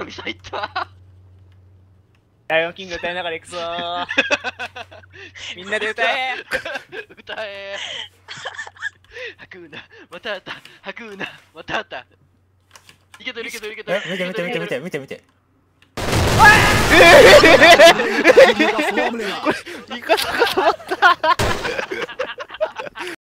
久々行ったライオンキング歌いながら行くぞーみんなで歌え歌えハクーナまたあったハクーナまたあったいけてるいけてるいけてる見て見て見て見て見て見てああこれ味方が止まった